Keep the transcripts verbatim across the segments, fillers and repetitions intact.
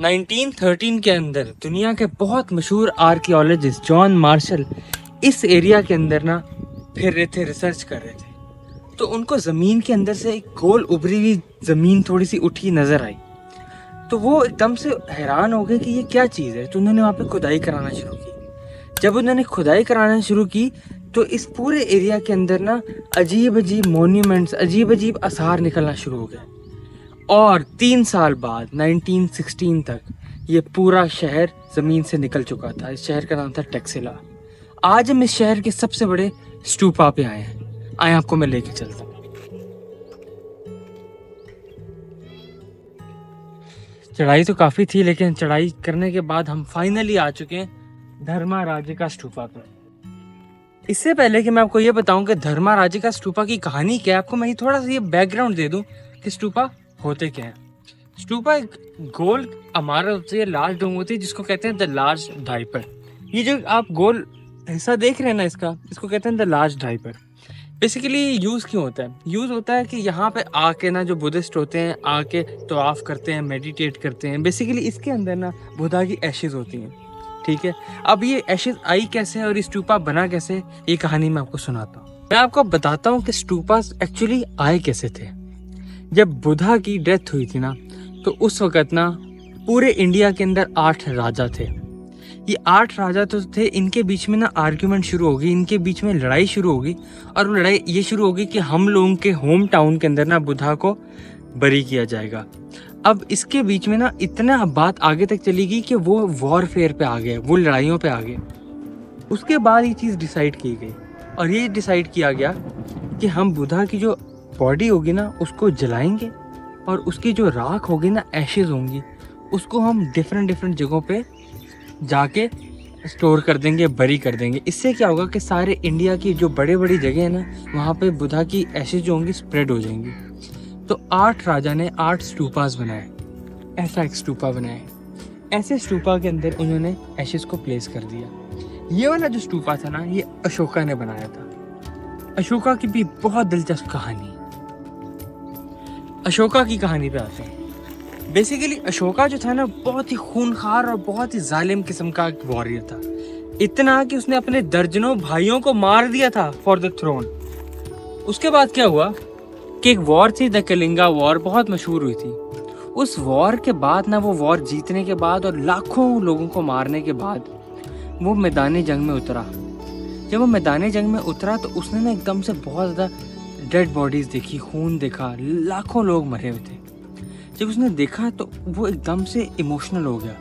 Nineteen thirteen के अंदर दुनिया के बहुत मशहूर आर्कियोलॉजिस्ट जॉन मार्शल इस एरिया के अंदर ना फिर रहे थे, रिसर्च कर रहे थे। तो उनको ज़मीन के अंदर से एक गोल उभरी हुई ज़मीन थोड़ी सी उठी नज़र आई, तो वो एकदम से हैरान हो गए कि ये क्या चीज़ है। तो उन्होंने वहाँ पे खुदाई कराना शुरू की। जब उन्होंने खुदाई कराना शुरू की तो इस पूरे एरिया के अंदर ना अजीब अजीब मोन्यूमेंट्स, अजीब अजीब आसार निकलना शुरू हो गए। और तीन साल बाद नाइनटीन सिक्सटीन तक ये पूरा शहर ज़मीन से निकल चुका था। इस शहर का नाम था टैक्सिला। आज हम इस शहर के सबसे बड़े स्टूपा पे आए हैं। आए आपको मैं लेके चलता हूँ। चढ़ाई तो काफ़ी थी, लेकिन चढ़ाई करने के बाद हम फाइनली आ चुके हैं धर्माराजिका स्तूपा पर। इससे पहले कि मैं आपको ये बताऊं कि धर्माराजिका स्तूपा की कहानी क्या है, आपको मैं थोड़ा सा ये बैकग्राउंड दे दूं कि स्तूपा होते क्या हैं। स्तूपा एक गोल हमारा सबसे लार्ज डोम होती है जिसको कहते हैं द लार्ज ड्राइपर। ये जो आप गोल हिस्सा देख रहे हैं ना, इसका इसको कहते हैं the large dripper. Basically use क्यों होता है? यूज़ होता है कि यहाँ पे आके ना जो बुद्धिस्ट होते हैं आके तवाफ करते हैं, मेडिटेट करते हैं। बेसिकली इसके अंदर ना बुद्धा की एशेज़ होती हैं, ठीक है। अब ये एशेज़ आई कैसे और स्तूपा बना कैसे, ये कहानी मैं आपको सुनाता हूँ। मैं आपको बताता हूँ कि स्तूपास एक्चुअली आए कैसे थे। जब बुद्धा की डेथ हुई थी ना, तो उस वक़्त ना पूरे इंडिया के अंदर आठ राजा थे। ये आठ राजा तो थे, इनके बीच में ना आर्ग्यूमेंट शुरू होगी, इनके बीच में लड़ाई शुरू होगी। और वो लड़ाई ये शुरू होगी कि हम लोगों के होम टाउन के अंदर ना बुद्धा को बरी किया जाएगा। अब इसके बीच में ना इतना बात आगे तक चली गई कि वो वॉरफेयर पे आ गए, वो लड़ाइयों पे आ गए। उसके बाद ये चीज़ डिसाइड की गई और ये डिसाइड किया गया कि हम बुद्धा की जो बॉडी होगी ना उसको जलाएँगे और उसकी जो राख होगी ना, एशेज़ होंगी, उसको हम डिफरेंट डिफरेंट जगहों पर जाके स्टोर कर देंगे, बरी कर देंगे। इससे क्या होगा कि सारे इंडिया की जो बड़े बड़ी जगह है ना, वहाँ पे बुद्धा की ऐसे जो होंगी स्प्रेड हो जाएंगी। तो आठ राजा ने आठ स्तूपास बनाए, ऐसा एक स्तूपा बनाए। ऐसे स्तूपा के अंदर उन्होंने ऐशेस को प्लेस कर दिया। ये वाला जो स्तूपा था ना, ये अशोका ने बनाया था। अशोका की भी बहुत दिलचस्प कहानी। अशोका की कहानी पे आते हैं। बेसिकली अशोका जो था ना, बहुत ही खूनखार और बहुत ही जालिम किस्म का एक वॉरियर था। इतना कि उसने अपने दर्जनों भाइयों को मार दिया था फॉर द थ्रोन। उसके बाद क्या हुआ कि एक वॉर थी, द कलिंगा वॉर, बहुत मशहूर हुई थी। उस वॉर के बाद ना, वो वॉर जीतने के बाद और लाखों लोगों को मारने के बाद वो मैदान जंग में उतरा। जब वो मैदान जंग में उतरा तो उसने ना एकदम से बहुत ज़्यादा डेड बॉडीज़ देखी, खून देखा, लाखों लोग मरे हुए थे। जब उसने देखा तो वो एकदम से इमोशनल हो गया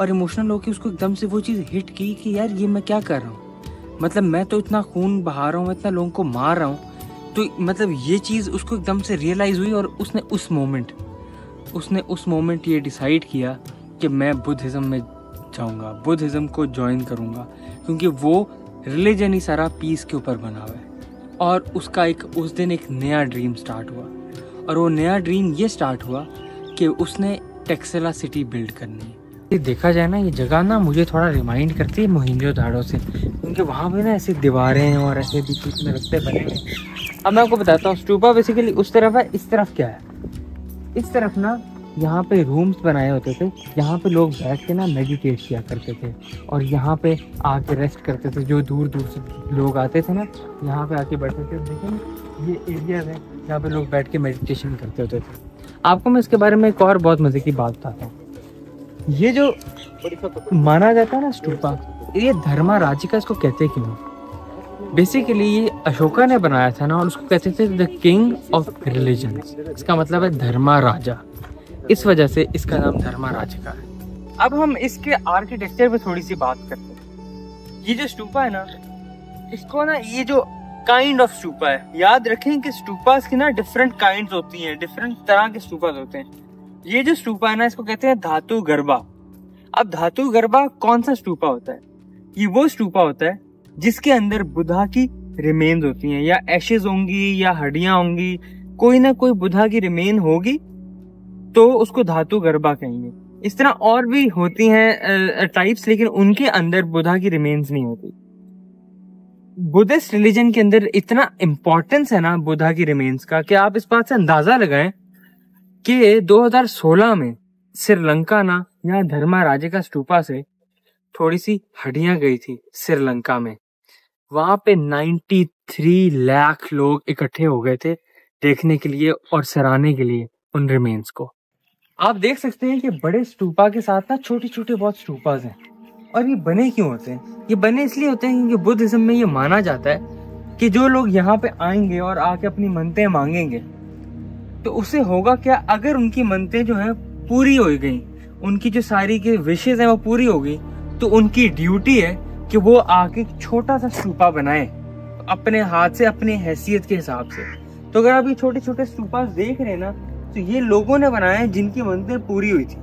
और इमोशनल होकर उसको एकदम से वो चीज़ हिट की कि यार ये मैं क्या कर रहा हूँ, मतलब मैं तो इतना खून बहा रहा हूँ, मैं इतना लोगों को मार रहा हूँ। तो मतलब ये चीज़ उसको एकदम से रियलाइज़ हुई और उसने उस मोमेंट उसने उस मोमेंट ये डिसाइड किया कि मैं बुद्धिज़्म में जाऊँगा, बुद्धिज़्म को ज्वाइन करूँगा, क्योंकि वो रिलीजन ही सारा पीस के ऊपर बना हुआ है। और उसका एक उस दिन एक नया ड्रीम स्टार्ट हुआ और वो नया ड्रीम ये स्टार्ट हुआ कि उसने टैक्सिला सिटी बिल्ड करनी है। ये देखा जाए ना, ये जगह ना मुझे थोड़ा रिमाइंड करती है मोहेंजो-दाड़ो से, क्योंकि वहाँ पे ना ऐसी दीवारें और ऐसे बीच बीच में रस्ते बने हैं। अब मैं आपको बताता हूँ, स्तूपा बेसिकली उस तरफ है, इस तरफ क्या है, इस तरफ ना यहाँ पे रूम्स बनाए होते थे, यहाँ पे लोग बैठ के ना मेडिटेट किया करते थे और यहाँ पे आके रेस्ट करते थे। जो दूर दूर से लोग आते थे ना, यहाँ पे आके बैठते थे। लेकिन ये एरियाज है जहाँ पे लोग बैठ के मेडिटेशन करते होते थे। आपको मैं इसके बारे में एक और बहुत मज़े की बात बताता हूँ। ये जो माना जाता है ना स्तूपा, ये धर्माराजिका इसको कहते क्यों? बेसिकली ये अशोका ने बनाया था ना, और उसको कहते थे द किंग ऑफ रिलीजन्स। इसका मतलब है धर्मा राजा, इस वजह से इसका नाम धर्माराजिका है। अब हम इसके आर्किटेक्चर पे थोड़ी सी बात करते हैं। ये जो स्तूपा है ना, इसको ना, ये जो काइंड ऑफ स्तूपा है, याद रखें कि स्तूपास की ना डिफरेंट काइंड्स होती हैं, डिफरेंट तरह के स्तूपास होते हैं। ये जो स्तूपा है ना, इसको कहते हैं धातु गर्भा। अब धातु गर्भा कौन सा स्तूपा होता है? ये वो स्तूपा होता है जिसके अंदर बुद्धा की रिमेन्स होती हैं, या एशेज होंगी या हड्डियां होंगी, कोई ना कोई बुद्धा की रिमेन होगी, तो उसको धातु गर्भा कहेंगे। इस तरह और भी होती हैं टाइप्स, लेकिन उनके अंदर बुद्धा की रिमेन्स नहीं होती। बुद्धिस्ट रिलीजन के अंदर इतना इम्पोर्टेंस है ना बुद्धा की रिमेन्स का कि आप इस बात से अंदाजा लगाएं कि दो हज़ार सोलह में श्रीलंका ना यहाँ धर्माराजिका स्तूपा से थोड़ी सी हड्डियां गई थी श्रीलंका में। वहां पे तिरानवे लाख लोग इकट्ठे हो गए थे देखने के लिए और सराहने के लिए उन रिमेन्स को। आप देख सकते हैं कि बड़े स्तूपा के साथ ना छोटे छोटे बहुत स्तूपाज हैं। और ये बने क्यों होते हैं? ये बने इसलिए होते हैं क्योंकि बुद्धिज्म में ये माना जाता है कि जो लोग यहाँ पे आएंगे और आके अपनी मन्नतें मांगेंगे तो उससे होगा क्या, अगर उनकी मन्नतें जो है पूरी हो गई, उनकी जो सारी के विशेज हैं वो पूरी हो गई, तो उनकी ड्यूटी है कि वो आके छोटा सा स्तूपा बनाए अपने हाथ से, अपने हैसियत के हिसाब से। तो अगर आप ये छोटे छोटे स्तूपा देख रहे हैं ना, तो ये लोगों ने बनाए हैं जिनकी मन्नतें पूरी हुई थी।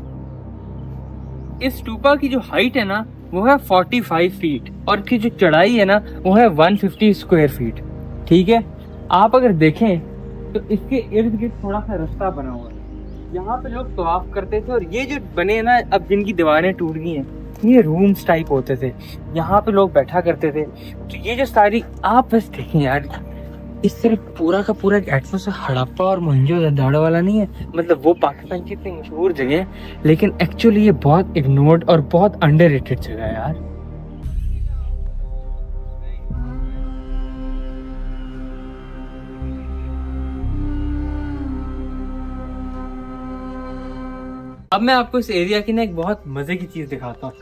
इस स्तूपा की जो हाइट है ना वो है पैंतालीस फीट और की जो चढ़ाई है ना वो है एक सौ पचास स्क्वायर फीट। ठीक है, आप अगर देखें तो इसके इर्द गिर्द थोड़ा सा रास्ता बना हुआ है, यहाँ पे लोग तवाफ करते थे। और ये जो बने ना, अब जिनकी दीवारें टूट गई हैं, ये रूम्स टाइप होते थे, यहाँ पे लोग बैठा करते थे। तो ये जो सारी आप बस देखें यार, इस तरफ पूरा का पूरा एक एटमॉस्फेयर हड़प्पा और मोहनजोदाड़ो वाला नहीं है, मतलब वो पाकिस्तान की इतनी मशहूर जगह है, लेकिन एक्चुअली ये बहुत इग्नोर्ड और बहुत अंडररेटेड जगह है यार। अब मैं आपको इस एरिया की ना एक बहुत मजे की चीज दिखाता हूँ।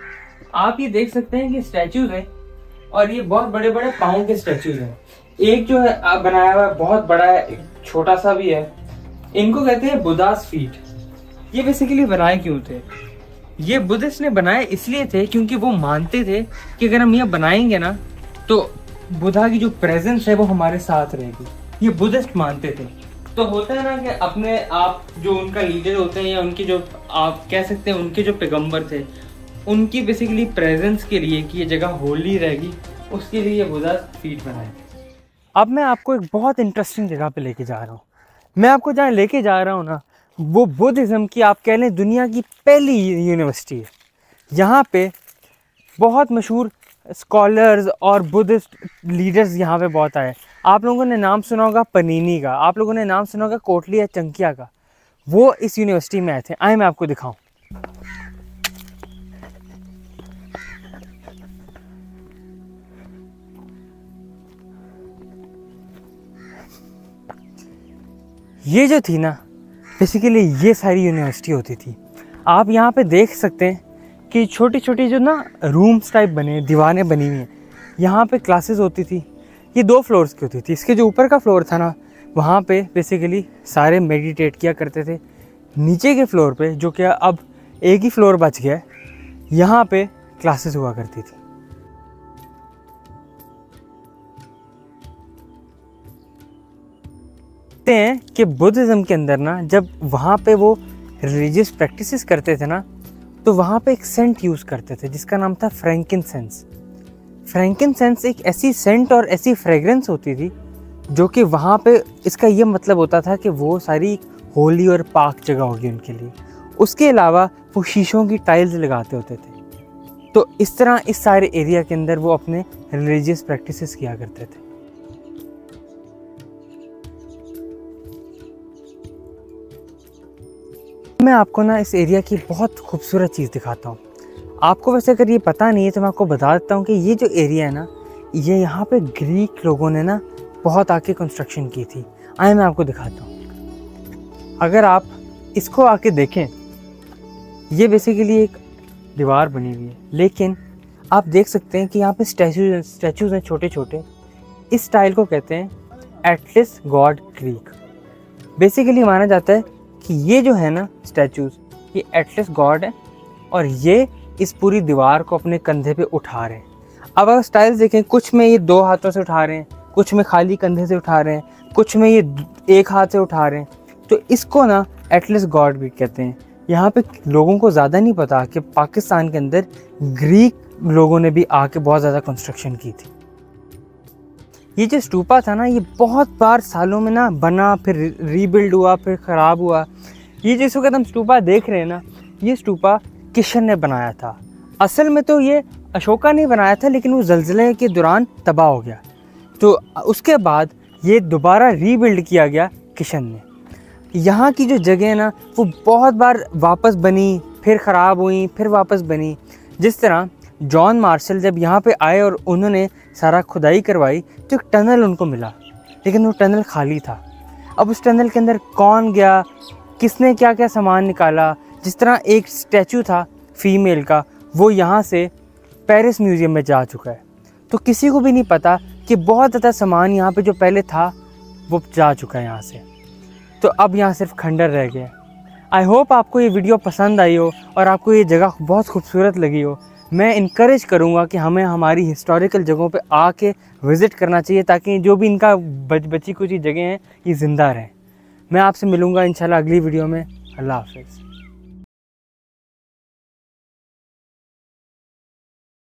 आप ये देख सकते हैं कि स्टैचूज हैं और ये बहुत बड़े बड़े पाँव के स्टैचूज हैं। एक जो है बनाया हुआ बहुत बड़ा है, एक छोटा सा भी है। इनको कहते हैं बुद्धास फीट। ये बेसिकली बनाए क्यों थे? ये बुद्धिस्ट ने बनाए इसलिए थे क्योंकि वो मानते थे कि अगर हम ये बनाएंगे ना तो बुद्धा की जो प्रेजेंस है वो हमारे साथ रहेगी। ये बुद्धिस्ट मानते थे। तो होता है ना कि अपने आप जो उनका लीडर होते हैं या उनके जो आप कह सकते हैं उनके जो पैगंबर थे, उनकी बेसिकली प्रेजेंस के लिए कि ये जगह होली रहेगी, उसके लिए ये बुद्धा फीट बनाए। अब मैं आपको एक बहुत इंटरेस्टिंग जगह पे लेके जा रहा हूँ। मैं आपको जहाँ लेके जा रहा हूँ ना, वो बुद्धिज़्म की आप कह लें दुनिया की पहली यूनिवर्सिटी है। यहाँ पे बहुत मशहूर स्कॉलर्स और बुद्धिस्ट लीडर्स यहाँ पे बहुत आए। आप लोगों ने नाम सुना होगा पनीनी का, आप लोगों ने नाम सुना होगा कोटलिया चंकिया का। वो इस यूनिवर्सिटी में आए थे। आए मैं आपको दिखाऊं। ये जो थी ना बेसिकली ये सारी यूनिवर्सिटी होती थी। आप यहाँ पे देख सकते हैं कि छोटी छोटी जो ना रूम्स टाइप बने, दीवारें बनी हुई हैं। यहाँ पे क्लासेस होती थी। ये दो फ्लोर्स की होती थी। इसके जो ऊपर का फ्लोर था ना, वहाँ पे बेसिकली सारे मेडिटेट किया करते थे। नीचे के फ्लोर पे, जो क्या अब एक ही फ्लोर बच गया है, यहाँ पे क्लासेस हुआ करती थी। देखते हैं कि बुद्धिज़्म के अंदर ना जब वहाँ पे वो रिलीजियस प्रैक्टिसेस करते थे ना, तो वहाँ पे एक सेंट यूज़ करते थे जिसका नाम था फ्रैंकिनसेंस। फ्रैंकिनसेंस एक ऐसी सेंट और ऐसी फ्रेगरेंस होती थी जो कि वहाँ पे इसका ये मतलब होता था कि वो सारी होली और पाक जगह होगी उनके लिए। उसके अलावा वो शीशों की टाइल्स लगाते होते थे। तो इस तरह इस सारे एरिया के अंदर वो अपने रिलीजियस प्रैक्टिसेस किया करते थे। मैं आपको ना इस एरिया की बहुत खूबसूरत चीज़ दिखाता हूँ। आपको वैसे अगर ये पता नहीं है तो मैं आपको बता देता हूँ कि ये जो एरिया है ना, ये यहाँ पे ग्रीक लोगों ने ना बहुत आके कंस्ट्रक्शन की थी। आए मैं आपको दिखाता हूँ। अगर आप इसको आके देखें, ये बेसिकली एक दीवार बनी हुई है, लेकिन आप देख सकते हैं कि यहाँ पे स्टैचू स्टैचूज हैं छोटे छोटे। इस स्टाइल को कहते हैं एटलस गॉड ग्रीक। बेसिकली माना जाता है कि ये जो है ना स्टैचूज, ये एटलस गॉड है और ये इस पूरी दीवार को अपने कंधे पे उठा रहे हैं। अब आप स्टाइल्स देखें, कुछ में ये दो हाथों से उठा रहे हैं, कुछ में खाली कंधे से उठा रहे हैं, कुछ में ये एक हाथ से उठा रहे हैं। तो इसको ना एटलस गॉड भी कहते हैं। यहाँ पे लोगों को ज़्यादा नहीं पता कि पाकिस्तान के अंदर ग्रीक लोगों ने भी आके बहुत ज़्यादा कंस्ट्रक्शन की थी। ये जो स्तूपा था ना, ये बहुत बार सालों में ना बना, फिर रीबिल्ड हुआ, फिर ख़राब हुआ। ये जिस वक्त हम स्तूपा देख रहे हैं ना, ये स्तूपा किशन ने बनाया था। असल में तो ये अशोका ने बनाया था, लेकिन वो ज़लज़ले के दौरान तबाह हो गया। तो उसके बाद ये दोबारा रीबिल्ड किया गया किशन ने। यहाँ की जो जगह है ना, वो बहुत बार वापस बनी, फिर ख़राब हुई, फिर वापस बनी। जिस तरह जॉन मार्शल जब यहाँ पे आए और उन्होंने सारा खुदाई करवाई तो एक टनल उनको मिला, लेकिन वो टनल खाली था। अब उस टनल के अंदर कौन गया, किसने क्या क्या सामान निकाला। जिस तरह एक स्टैचू था फीमेल का, वो यहाँ से पेरिस म्यूज़ियम में जा चुका है। तो किसी को भी नहीं पता कि बहुत ज़्यादा सामान यहाँ पे जो पहले था वो जा चुका है यहाँ से। तो अब यहाँ सिर्फ खंडर रह गया। आई होप आपको ये वीडियो पसंद आई हो और आपको ये जगह बहुत खूबसूरत लगी हो। मैं इनकरेज करूँगा कि हमें हमारी हिस्टोरिकल जगहों पे आके विज़िट करना चाहिए, ताकि जो भी इनका बच बची कुछ जगह हैं ये ज़िंदा रहें। मैं आपसे मिलूँगा इंशाल्लाह अगली वीडियो में। अल्लाह हाफ़िज़।